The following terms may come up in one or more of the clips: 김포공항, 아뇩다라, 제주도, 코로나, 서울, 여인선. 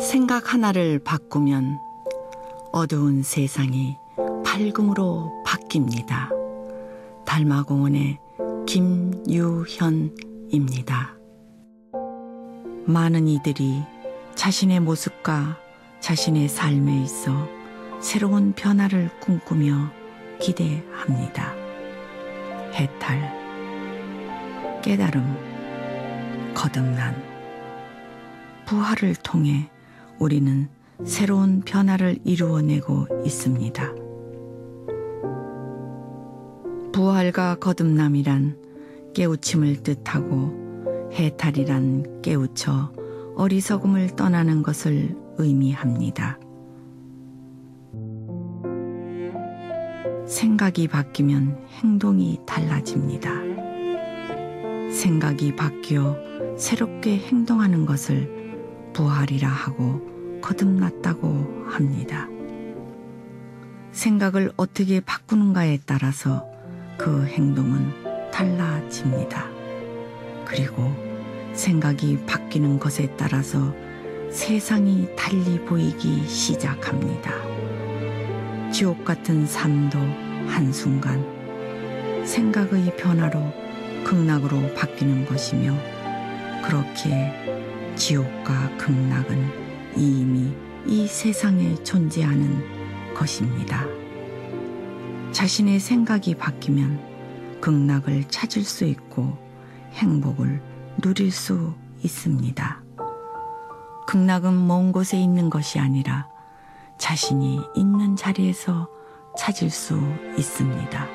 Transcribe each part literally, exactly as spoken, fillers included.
생각 하나를 바꾸면 어두운 세상이 밝음으로 바뀝니다. 달마공원의 김유현입니다. 많은 이들이 자신의 모습과 자신의 삶에 있어 새로운 변화를 꿈꾸며 기대합니다. 해탈, 깨달음, 거듭난, 부활을 통해 우리는 새로운 변화를 이루어내고 있습니다. 부활과 거듭남이란 깨우침을 뜻하고 해탈이란 깨우쳐 어리석음을 떠나는 것을 의미합니다. 생각이 바뀌면 행동이 달라집니다. 생각이 바뀌어 새롭게 행동하는 것을 부활이라 하고 거듭났다고 합니다. 생각을 어떻게 바꾸는가에 따라서 그 행동은 달라집니다. 그리고 생각이 바뀌는 것에 따라서 세상이 달리 보이기 시작합니다. 지옥 같은 삶도 한순간 생각의 변화로 극락으로 바뀌는 것이며, 그렇게 지옥과 극락은 이미 이 세상에 존재하는 것입니다. 자신의 생각이 바뀌면 극락을 찾을 수 있고 행복을 누릴 수 있습니다. 극락은 먼 곳에 있는 것이 아니라 자신이 있는 자리에서 찾을 수 있습니다.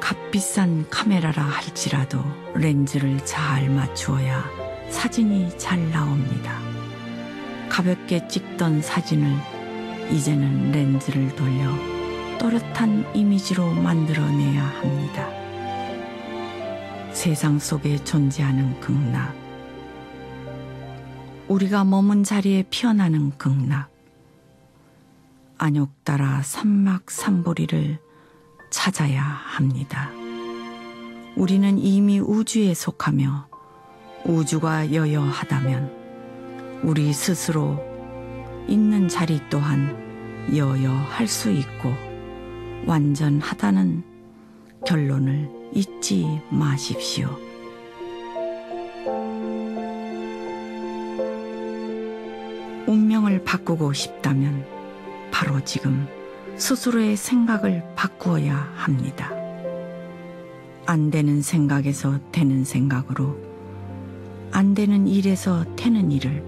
값비싼 카메라라 할지라도 렌즈를 잘 맞추어야 사진이 잘 나옵니다. 가볍게 찍던 사진을 이제는 렌즈를 돌려 또렷한 이미지로 만들어내야 합니다. 세상 속에 존재하는 극락, 우리가 머문 자리에 피어나는 극락, 아뇩다라 삼막삼보리를 찾아야 합니다. 우리는 이미 우주에 속하며 우주가 여여하다면 우리 스스로 있는 자리 또한 여여할 수 있고 완전하다는 결론을 잊지 마십시오. 운명을 바꾸고 싶다면 바로 지금 스스로의 생각을 바꾸어야 합니다. 안 되는 생각에서 되는 생각으로, 안 되는 일에서 되는 일을,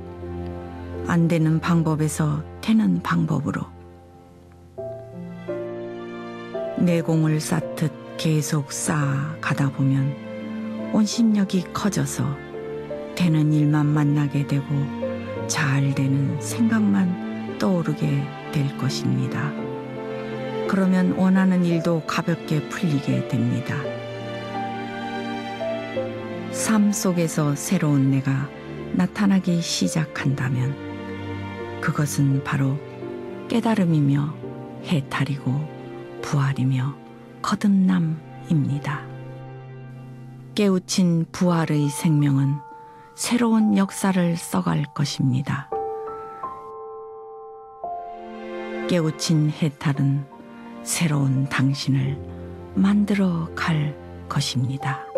안 되는 방법에서 되는 방법으로 내공을 쌓듯 계속 쌓아가다 보면 원심력이 커져서 되는 일만 만나게 되고 잘 되는 생각만 떠오르게 될 것입니다. 그러면 원하는 일도 가볍게 풀리게 됩니다. 삶 속에서 새로운 내가 나타나기 시작한다면 그것은 바로 깨달음이며 해탈이고 부활이며 거듭남입니다. 깨우친 부활의 생명은 새로운 역사를 써갈 것입니다. 깨우친 해탈은 새로운 당신을 만들어 갈 것입니다.